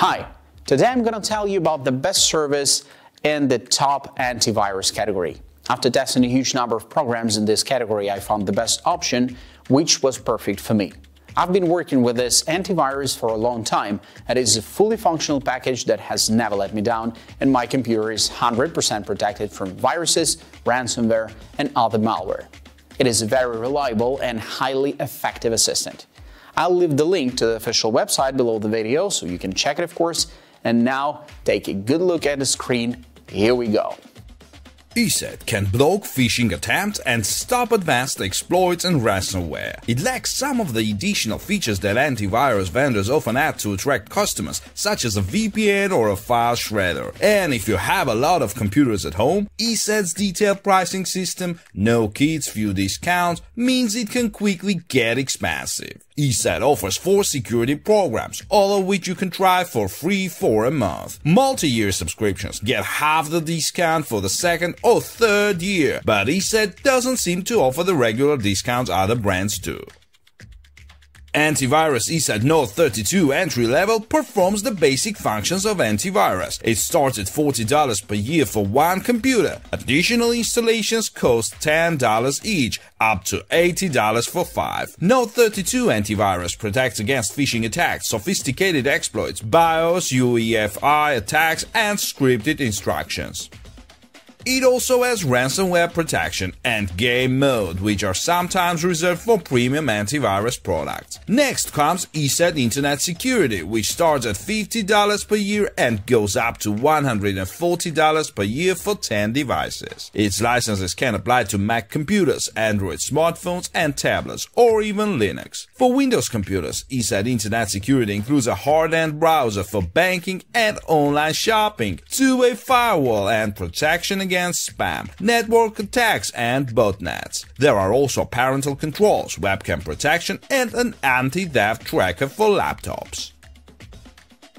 Hi, today I'm going to tell you about the best service in the top antivirus category. After testing a huge number of programs in this category, I found the best option, which was perfect for me. I've been working with this antivirus for a long time, and it's a fully functional package that has never let me down, and my computer is 100% protected from viruses, ransomware, and other malware. It is a very reliable and highly effective assistant. I'll leave the link to the official website below the video so you can check it, of course. And now take a good look at the screen. Here we go. ESET can block phishing attempts and stop advanced exploits and ransomware. It lacks some of the additional features that antivirus vendors often add to attract customers, such as a VPN or a file shredder. And if you have a lot of computers at home, ESET's detailed pricing system, no kids, few discounts, means it can quickly get expensive. ESET offers 4 security programs, all of which you can try for free for a month. Multi-year subscriptions get half the discount for the second or third year, but ESET doesn't seem to offer the regular discounts other brands do. Antivirus ESET NOD32 entry level performs the basic functions of antivirus. It starts at $40 per year for one computer. Additional installations cost $10 each, up to $80 for 5. NOD32 antivirus protects against phishing attacks, sophisticated exploits, BIOS, UEFI attacks, and scripted instructions. It also has ransomware protection and game mode, which are sometimes reserved for premium antivirus products. Next comes ESET Internet Security, which starts at $50 per year and goes up to $140 per year for 10 devices. Its licenses can apply to Mac computers, Android smartphones and tablets, or even Linux. For Windows computers, ESET Internet Security includes a hard-end browser for banking and online shopping, two-way firewall and protection against spam, network attacks and botnets. There are also parental controls, webcam protection and an anti-theft tracker for laptops.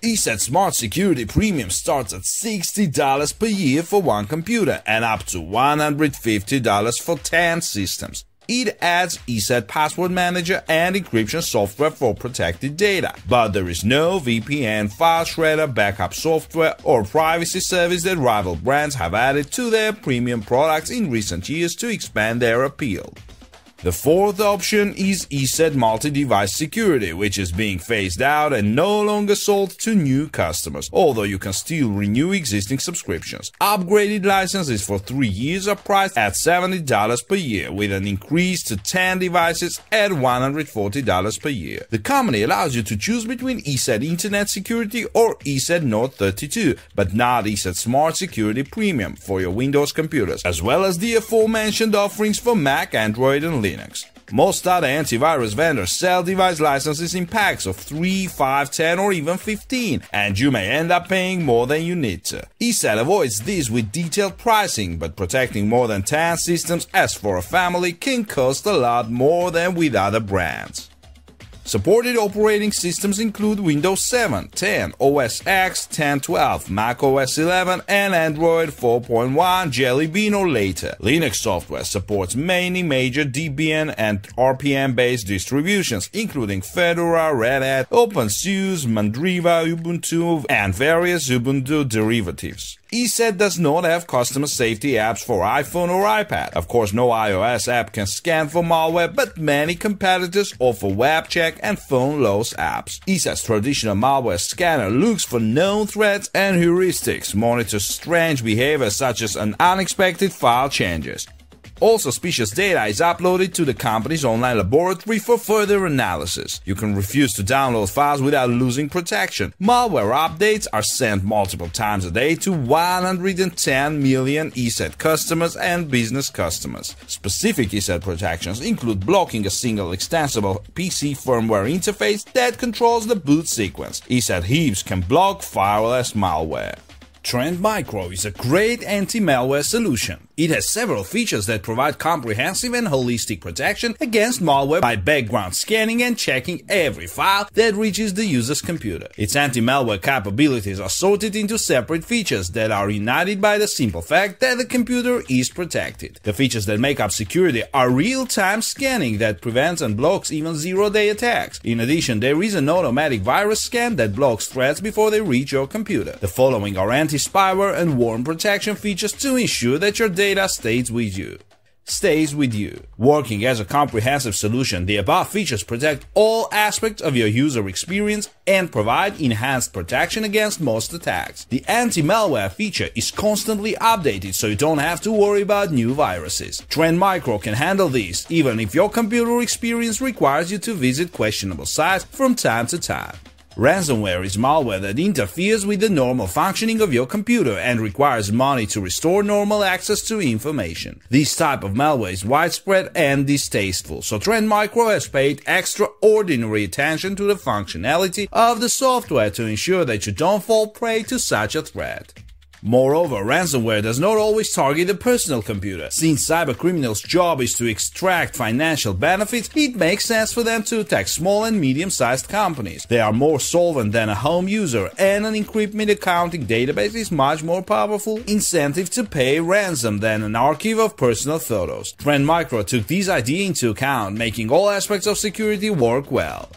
ESET Smart Security Premium starts at $60 per year for one computer and up to $150 for 10 systems. It adds ESET Password Manager and encryption software for protected data, but there is no VPN, file shredder, backup software, or privacy service that rival brands have added to their premium products in recent years to expand their appeal. The fourth option is ESET Multi-Device Security, which is being phased out and no longer sold to new customers, although you can still renew existing subscriptions. Upgraded licenses for 3 years are priced at $70 per year, with an increase to 10 devices at $140 per year. The company allows you to choose between ESET Internet Security or ESET NOD32, but not ESET Smart Security Premium for your Windows computers, as well as the aforementioned offerings for Mac, Android and Linux. Most other antivirus vendors sell device licenses in packs of 3, 5, 10 or even 15, and you may end up paying more than you need to. ESET avoids this with detailed pricing, but protecting more than 10 systems as for a family can cost a lot more than with other brands. Supported operating systems include Windows 7, 10, OS X, 10.12, Mac OS 11, and Android 4.1, Jelly Bean or later. Linux software supports many major Debian and RPM-based distributions, including Fedora, Red Hat, OpenSUSE, Mandriva, Ubuntu, and various Ubuntu derivatives. ESET does not have customer safety apps for iPhone or iPad. Of course, no iOS app can scan for malware, but many competitors offer WebCheck and phone loss apps. ESET's traditional malware scanner looks for known threats and heuristics, monitors strange behavior such as unexpected file changes. All suspicious data is uploaded to the company's online laboratory for further analysis. You can refuse to download files without losing protection. Malware updates are sent multiple times a day to 110 million ESET customers and business customers. Specific ESET protections include blocking a single extensible PC firmware interface that controls the boot sequence. ESET Heaps can block fireless malware. Trend Micro is a great anti-malware solution. It has several features that provide comprehensive and holistic protection against malware by background scanning and checking every file that reaches the user's computer. Its anti-malware capabilities are sorted into separate features that are united by the simple fact that the computer is protected. The features that make up security are real-time scanning that prevents and blocks even zero-day attacks. In addition, there is an automatic virus scan that blocks threats before they reach your computer. The following are anti-spyware and worm protection features to ensure that your data stays with you. Working as a comprehensive solution, the above features protect all aspects of your user experience and provide enhanced protection against most attacks. The anti-malware feature is constantly updated, so you don't have to worry about new viruses. Trend Micro can handle this, even if your computer experience requires you to visit questionable sites from time to time. Ransomware is malware that interferes with the normal functioning of your computer and requires money to restore normal access to information. This type of malware is widespread and distasteful, so Trend Micro has paid extraordinary attention to the functionality of the software to ensure that you don't fall prey to such a threat. Moreover, ransomware does not always target a personal computer. Since cybercriminals' job is to extract financial benefits, it makes sense for them to attack small and medium-sized companies. They are more solvent than a home user, and an encrypted accounting database is much more powerful incentive to pay ransom than an archive of personal photos. Trend Micro took this idea into account, making all aspects of security work well.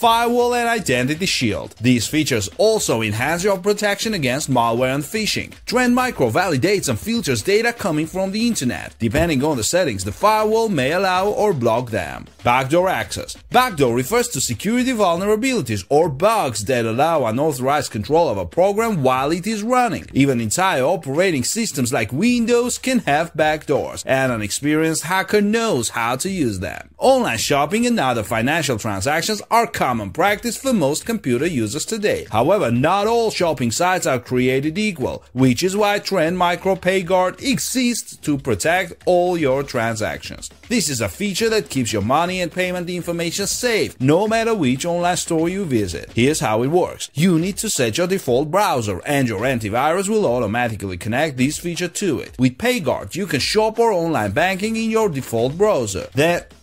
Firewall and Identity Shield. These features also enhance your protection against malware and phishing. Trend Micro validates and filters data coming from the internet. Depending on the settings, the firewall may allow or block them. Backdoor access. Backdoor refers to security vulnerabilities or bugs that allow unauthorized control of a program while it is running. Even entire operating systems like Windows can have backdoors, and an experienced hacker knows how to use them. Online shopping and other financial transactions are common practice for most computer users today. However, not all shopping sites are created equal, which is why Trend Micro PayGuard exists to protect all your transactions. This is a feature that keeps your money and payment information safe, no matter which online store you visit. Here's how it works. You need to set your default browser, and your antivirus will automatically connect this feature to it. With PayGuard, you can shop or online banking in your default browser.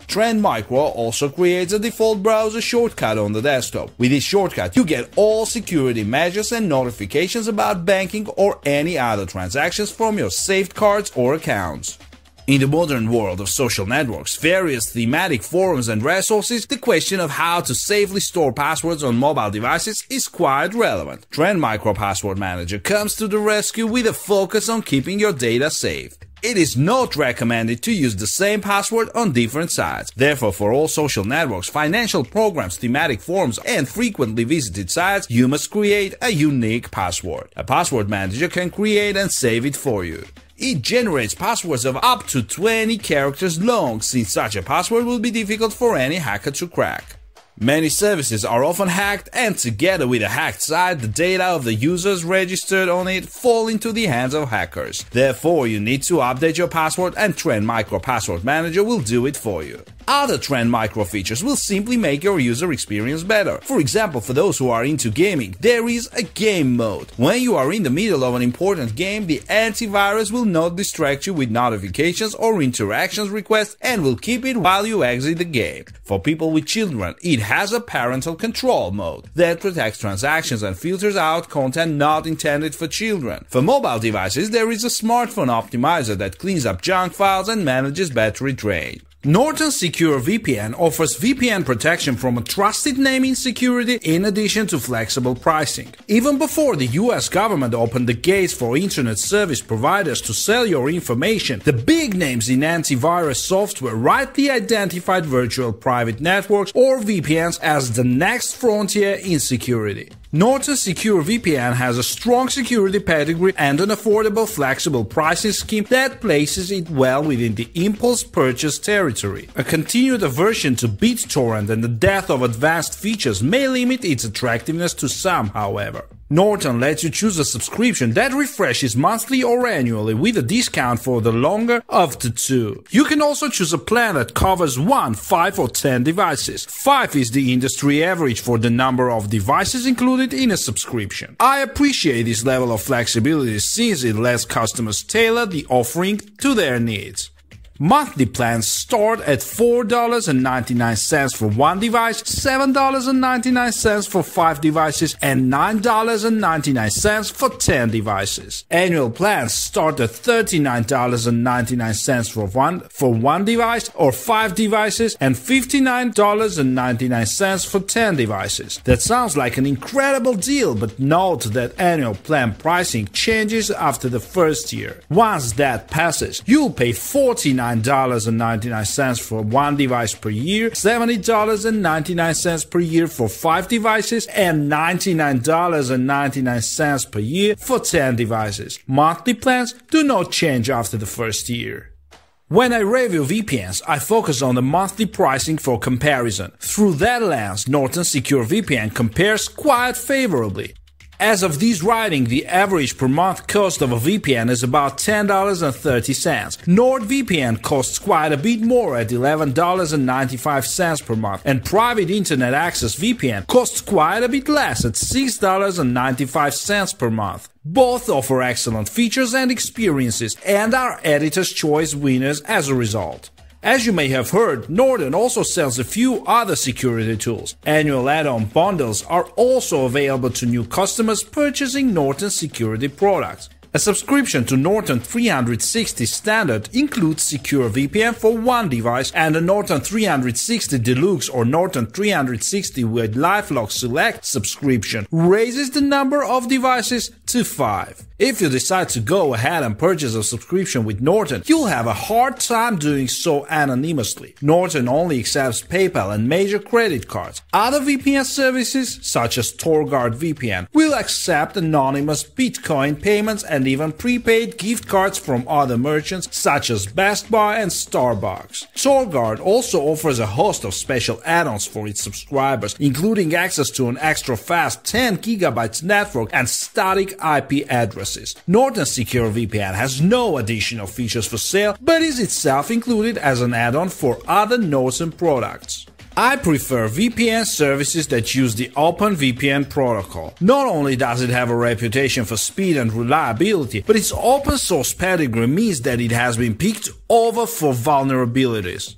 Trend Micro also creates a default browser shortcut on the desktop. With this shortcut, you get all security measures and notifications about banking or any other transactions from your saved cards or accounts. In the modern world of social networks, various thematic forums and resources, the question of how to safely store passwords on mobile devices is quite relevant. Trend Micro Password Manager comes to the rescue with a focus on keeping your data safe. It is not recommended to use the same password on different sites. Therefore, for all social networks, financial programs, thematic forums, and frequently visited sites, you must create a unique password. A password manager can create and save it for you. It generates passwords of up to 20 characters long, since such a password will be difficult for any hacker to crack. Many services are often hacked, and together with a hacked site, the data of the users registered on it fall into the hands of hackers. Therefore, you need to update your password, and Trend Micro Password Manager will do it for you. Other Trend Micro features will simply make your user experience better. For example, for those who are into gaming, there is a game mode. When you are in the middle of an important game, the antivirus will not distract you with notifications or interactions requests and will keep it while you exit the game. For people with children, it has a parental control mode that protects transactions and filters out content not intended for children. For mobile devices, there is a smartphone optimizer that cleans up junk files and manages battery drain. Norton Secure VPN offers VPN protection from a trusted name insecurity in addition to flexible pricing. Even before the US government opened the gates for internet service providers to sell your information, the big names in antivirus software rightly identified virtual private networks or VPNs as the next frontier in security. Norton Secure VPN has a strong security pedigree and an affordable, flexible pricing scheme that places it well within the impulse purchase territory. A continued aversion to BitTorrent and the death of advanced features may limit its attractiveness to some, however. Norton lets you choose a subscription that refreshes monthly or annually with a discount for the longer up to 2. You can also choose a plan that covers 1, 5 or 10 devices. 5 is the industry average for the number of devices included in a subscription. I appreciate this level of flexibility since it lets customers tailor the offering to their needs. Monthly plans start at $4.99 for 1 device, $7.99 for 5 devices, and $9.99 for 10 devices. Annual plans start at $39.99 for one device or 5 devices, and $59.99 for 10 devices. That sounds like an incredible deal, but note that annual plan pricing changes after the first year. Once that passes, you'll pay $49.99 for 1 device per year, $70.99 per year for 5 devices, and $99.99 per year for 10 devices. Monthly plans do not change after the first year. When I review VPNs, I focus on the monthly pricing for comparison. Through that lens, Norton Secure VPN compares quite favorably. As of this writing, the average per month cost of a VPN is about $10.30. NordVPN costs quite a bit more at $11.95 per month, and Private Internet Access VPN costs quite a bit less at $6.95 per month. Both offer excellent features and experiences, and are Editor's Choice winners as a result. As you may have heard, Norton also sells a few other security tools. Annual add-on bundles are also available to new customers purchasing Norton security products. A subscription to Norton 360 Standard includes Secure VPN for 1 device and a Norton 360 Deluxe or Norton 360 with LifeLock Select subscription raises the number of devices to 5. If you decide to go ahead and purchase a subscription with Norton, you'll have a hard time doing so anonymously. Norton only accepts PayPal and major credit cards. Other VPN services, such as TorGuard VPN, will accept anonymous Bitcoin payments and even prepaid gift cards from other merchants such as Best Buy and Starbucks. TorGuard also offers a host of special add-ons for its subscribers, including access to an extra-fast 10 GB network and static IP addresses. Norton Secure VPN has no additional features for sale, but is itself included as an add-on for other Norton products. I prefer VPN services that use the OpenVPN protocol. Not only does it have a reputation for speed and reliability, but its open source pedigree means that it has been picked over for vulnerabilities.